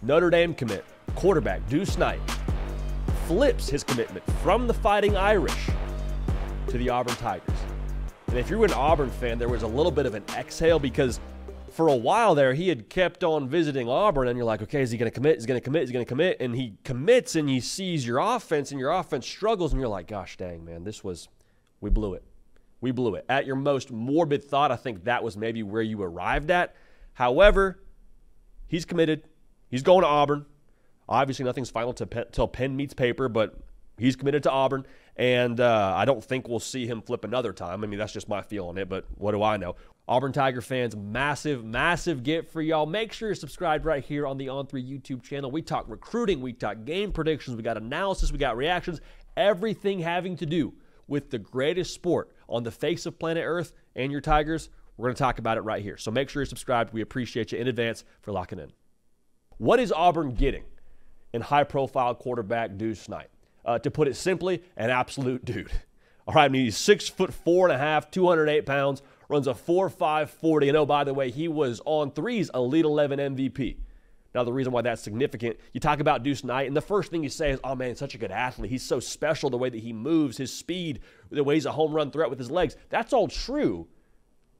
Notre Dame commit, quarterback Deuce Knight, flips his commitment from the Fighting Irish to the Auburn Tigers. And if you were an Auburn fan, there was a little bit of an exhale, because for a while there, he had kept on visiting Auburn, and you're like, okay, is he going to commit? Is he going to commit? Is he going to commit? And he commits, and he sees your offense, and your offense struggles, and you're like, gosh dang, man, this was, we blew it. We blew it. At your most morbid thought, I think that was maybe where you arrived at. However, he's committed. He's going to Auburn. Obviously, nothing's final till pen meets paper, but he's committed to Auburn, and I don't think we'll see him flip another time. I mean, that's just my feel on it, but what do I know? Auburn Tiger fans, massive, massive get for y'all. Make sure you're subscribed right here on the On3 YouTube channel. We talk recruiting. We talk game predictions. We got analysis. We got reactions. Everything having to do with the greatest sport on the face of planet Earth and your Tigers. We're going to talk about it right here. So make sure you're subscribed. We appreciate you in advance for locking in. What is Auburn getting in high-profile quarterback Deuce Knight? To put it simply, an absolute dude. All right, I mean, he's 6'4.5", 208 pounds, runs a 4.5 40. And oh, by the way, he was On3's Elite 11 MVP. Now, the reason why that's significant, you talk about Deuce Knight, and the first thing you say is, oh, man, such a good athlete. He's so special, the way that he moves, his speed, the way he's a home run threat with his legs. That's all true.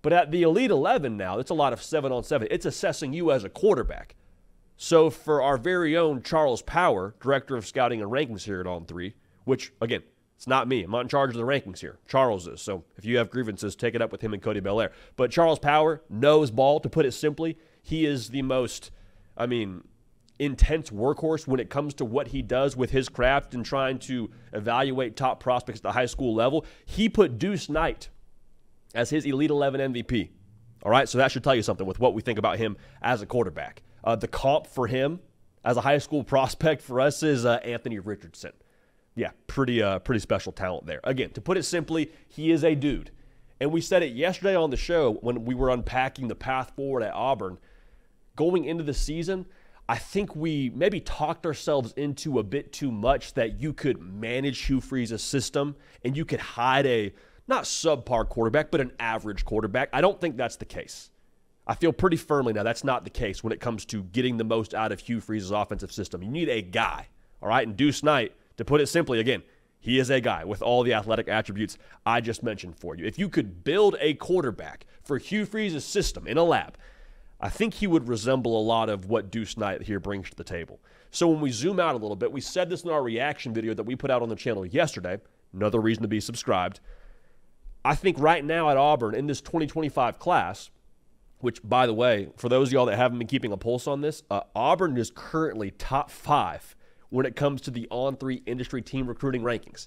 But at the Elite 11 now, it's a lot of 7-on-7. It's assessing you as a quarterback. So for our very own Charles Power, Director of Scouting and Rankings here at On3, which, again, it's not me. I'm not in charge of the rankings here. Charles is. So if you have grievances, take it up with him and Cody Belair. But Charles Power knows ball, to put it simply. He is the most, I mean, intense workhorse when it comes to what he does with his craft and trying to evaluate top prospects at the high school level. He put Deuce Knight as his Elite 11 MVP. All right, so that should tell you something with what we think about him as a quarterback. The comp for him as a high school prospect for us is Anthony Richardson. Yeah, pretty special talent there. Again, to put it simply, he is a dude. And we said it yesterday on the show when we were unpacking the path forward at Auburn. Going into the season, I think we maybe talked ourselves into a bit too much that you could manage Hugh Freeze's system and you could hide a, not subpar quarterback, but an average quarterback. I don't think that's the case. I feel pretty firmly now that's not the case when it comes to getting the most out of Hugh Freeze's offensive system. You need a guy, all right? And Deuce Knight, to put it simply, again, he is a guy with all the athletic attributes I just mentioned for you. If you could build a quarterback for Hugh Freeze's system in a lab, I think he would resemble a lot of what Deuce Knight here brings to the table. So when we zoom out a little bit, we said this in our reaction video that we put out on the channel yesterday, another reason to be subscribed. I think right now at Auburn in this 2025 class, which, by the way, for those of y'all that haven't been keeping a pulse on this, Auburn is currently top 5 when it comes to the On3 industry team recruiting rankings.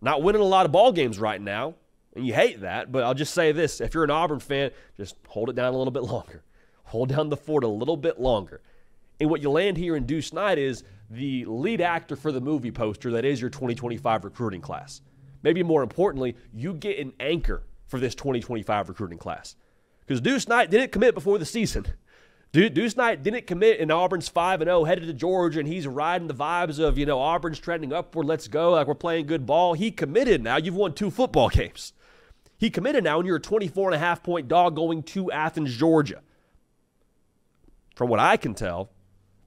Not winning a lot of ball games right now, and you hate that, but I'll just say this. If you're an Auburn fan, just hold it down a little bit longer. Hold down the fort a little bit longer. And what you land here in Deuce Knight is the lead actor for the movie poster that is your 2025 recruiting class. Maybe more importantly, you get an anchor for this 2025 recruiting class. Because Deuce Knight didn't commit before the season. Deuce Knight didn't commit, and Auburn's 5-0, headed to Georgia, and he's riding the vibes of, you know, Auburn's trending upward, let's go, like we're playing good ball. He committed now. You've won 2 football games. He committed now, and you're a 24.5-point dog going to Athens, Georgia. From what I can tell,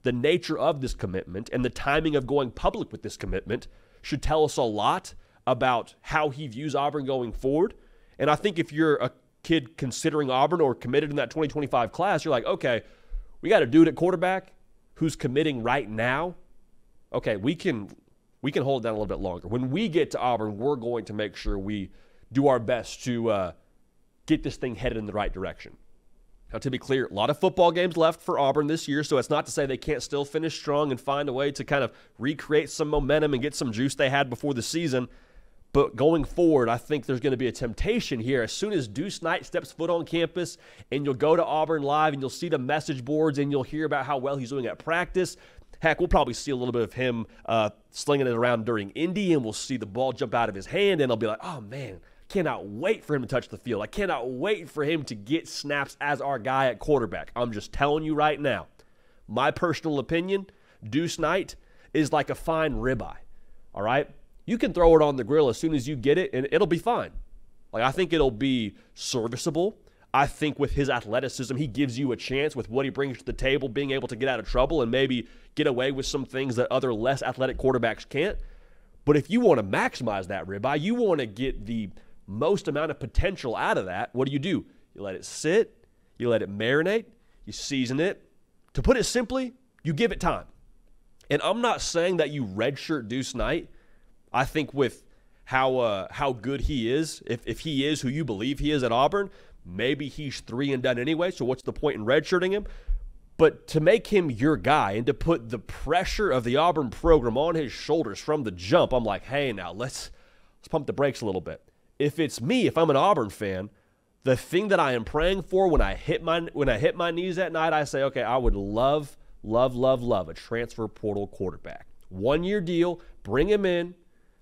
the nature of this commitment and the timing of going public with this commitment should tell us a lot about how he views Auburn going forward. And I think if you're a kid considering Auburn or committed in that 2025 class, you're like, okay, we got a dude at quarterback who's committing right now. Okay, we can hold it down a little bit longer. When we get to Auburn, we're going to make sure we do our best to get this thing headed in the right direction. Now, to be clear, a lot of football games left for Auburn this year, so it's not to say they can't still finish strong and find a way to kind of recreate some momentum and get some juice they had before the season. But going forward, I think there's going to be a temptation here. As soon as Deuce Knight steps foot on campus and you'll go to Auburn Live and you'll see the message boards and you'll hear about how well he's doing at practice. Heck, we'll probably see a little bit of him slinging it around during Indy, and we'll see the ball jump out of his hand, and I'll be like, oh, man, I cannot wait for him to touch the field. I cannot wait for him to get snaps as our guy at quarterback. I'm just telling you right now, my personal opinion, Deuce Knight is like a fine ribeye, all right? You can throw it on the grill as soon as you get it, and it'll be fine. Like, I think it'll be serviceable. I think with his athleticism, he gives you a chance with what he brings to the table, being able to get out of trouble and maybe get away with some things that other less athletic quarterbacks can't. But if you want to maximize that ribeye, you want to get the most amount of potential out of that, what do? You let it sit, you let it marinate, you season it. To put it simply, you give it time. And I'm not saying that you redshirt Deuce Knight. I think with how good he is, if he is who you believe he is at Auburn, maybe he's 3 and done anyway, so what's the point in redshirting him? But to make him your guy and to put the pressure of the Auburn program on his shoulders from the jump, I'm like, hey, now let's pump the brakes a little bit. If it's me, if I'm an Auburn fan, the thing that I am praying for when I hit my knees that night, I say, okay, I would love, love, love, love a transfer portal quarterback. 1-year deal, bring him in.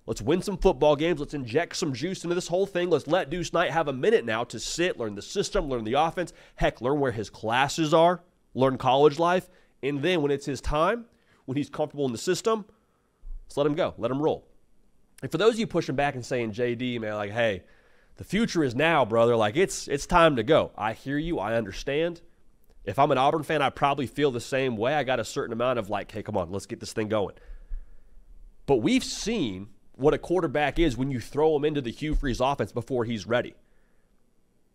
Let's win some football games. Let's inject some juice into this whole thing. Let's let Deuce Knight have a minute now to sit, learn the system, learn the offense, heck, learn where his classes are, learn college life. And then when it's his time, when he's comfortable in the system, let's let him go. Let him roll. And for those of you pushing back and saying, JD, man, like, hey, the future is now, brother. Like, it's time to go. I hear you. I understand. If I'm an Auburn fan, I probably feel the same way. I got a certain amount of like, hey, come on, let's get this thing going. But we've seen what a quarterback is when you throw him into the Hugh Freeze offense before he's ready.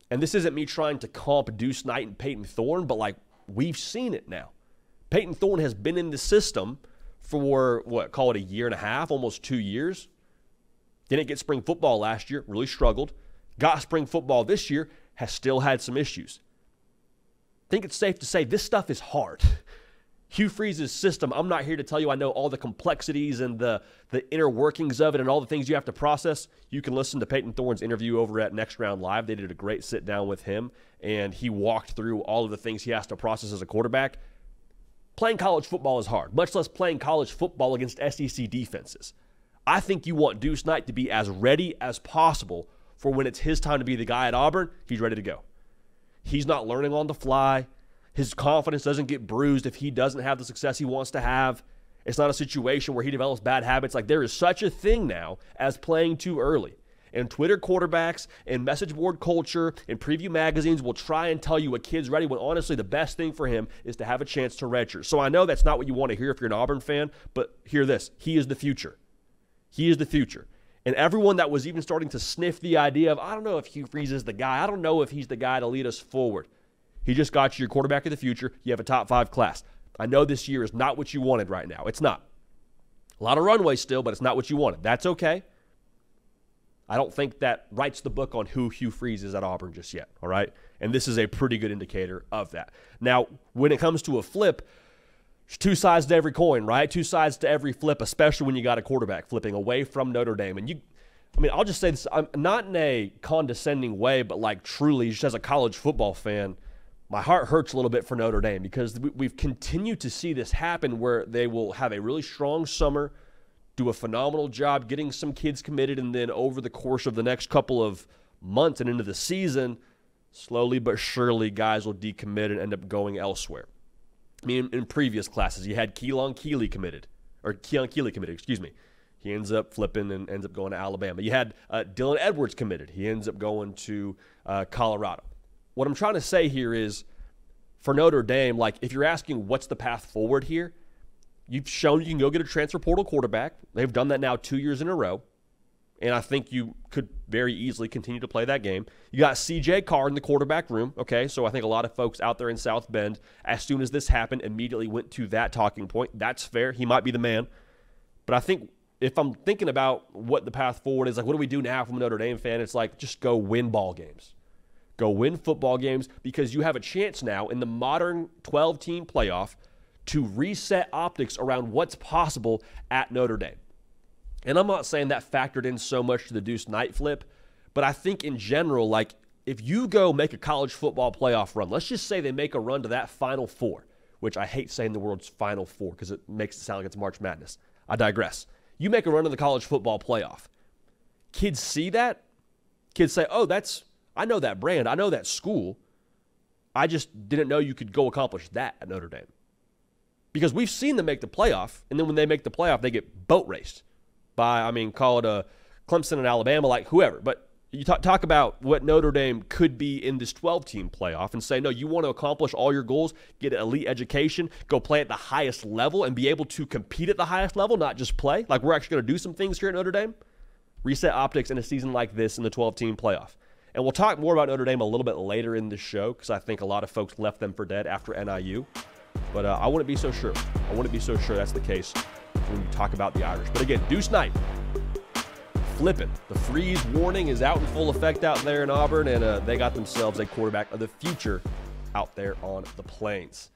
And this isn't me trying to comp Deuce Knight and Peyton Thorne, but like we've seen it now. Peyton Thorne has been in the system for what, call it 1.5 years, almost 2 years. Didn't get spring football last year, really struggled. Got spring football this year, has still had some issues. I think it's safe to say this stuff is hard. Hugh Freeze's system, I'm not here to tell you I know all the complexities and the inner workings of it and all the things you have to process. You can listen to Peyton Thorne's interview over at Next Round Live. They did a great sit down with him, and he walked through all of the things he has to process as a quarterback. Playing college football is hard, much less playing college football against SEC defenses. I think you want Deuce Knight to be as ready as possible for when it's his time to be the guy at Auburn, he's ready to go. He's not learning on the fly. His confidence doesn't get bruised if he doesn't have the success he wants to have. It's not a situation where he develops bad habits. Like, there is such a thing now as playing too early. And Twitter quarterbacks and message board culture and preview magazines will try and tell you a kid's ready when honestly the best thing for him is to have a chance to redshirt. So I know that's not what you want to hear if you're an Auburn fan, but hear this. He is the future. He is the future. And everyone that was even starting to sniff the idea of, I don't know if Hugh Freeze is the guy. I don't know if he's the guy to lead us forward. He just got you your quarterback of the future. You have a top 5 class. I know this year is not what you wanted right now. It's not. A lot of runway still, but it's not what you wanted. That's okay. I don't think that writes the book on who Hugh Freeze is at Auburn just yet, all right? And this is a pretty good indicator of that. Now, when it comes to a flip, there's 2 sides to every coin, right? 2 sides to every flip, especially when you got a quarterback flipping away from Notre Dame. And you, I mean, I'll just say this, I'm not in a condescending way, but like truly, just as a college football fan, my heart hurts a little bit for Notre Dame because we've continued to see this happen where they will have a really strong summer, do a phenomenal job getting some kids committed, and then over the course of the next couple of months and into the season, slowly but surely guys will decommit and end up going elsewhere. I mean, in previous classes, you had Keon Keeley committed, excuse me. He ends up flipping and ends up going to Alabama. You had Dylan Edwards committed. He ends up going to Colorado. What I'm trying to say here is, for Notre Dame, like, if you're asking what's the path forward here, you've shown you can go get a transfer portal quarterback. They've done that now 2 years in a row. And I think you could very easily continue to play that game. You got CJ Carr in the quarterback room. Okay, so I think a lot of folks out there in South Bend, as soon as this happened, immediately went to that talking point. That's fair. He might be the man. But I think if I'm thinking about what the path forward is, like, what do we do now from a Notre Dame fan? It's like, just go win ball games. Go win football games because you have a chance now in the modern 12-team playoff to reset optics around what's possible at Notre Dame. And I'm not saying that factored in so much to the Deuce Knight flip, but I think in general, like, if you go make a college football playoff run, let's just say they make a run to that Final Four, which I hate saying the word's Final Four because it makes it sound like it's March Madness. I digress. You make a run to the college football playoff. Kids see that. Kids say, oh, I know that brand. I know that school. I just didn't know you could go accomplish that at Notre Dame. Because we've seen them make the playoff, and then when they make the playoff, they get boat raced. Call it Clemson and Alabama, like whoever. But you talk about what Notre Dame could be in this 12-team playoff and say, no, you want to accomplish all your goals, get an elite education, go play at the highest level and be able to compete at the highest level, not just play. Like, we're actually going to do some things here at Notre Dame. Reset optics in a season like this in the 12-team playoff. And we'll talk more about Notre Dame a little bit later in the show because I think a lot of folks left them for dead after NIU. But I wouldn't be so sure. I wouldn't be so sure that's the case when you talk about the Irish. But again, Deuce Knight. Flipping. The freeze warning is out in full effect out there in Auburn, and they got themselves a quarterback of the future out there on the Plains.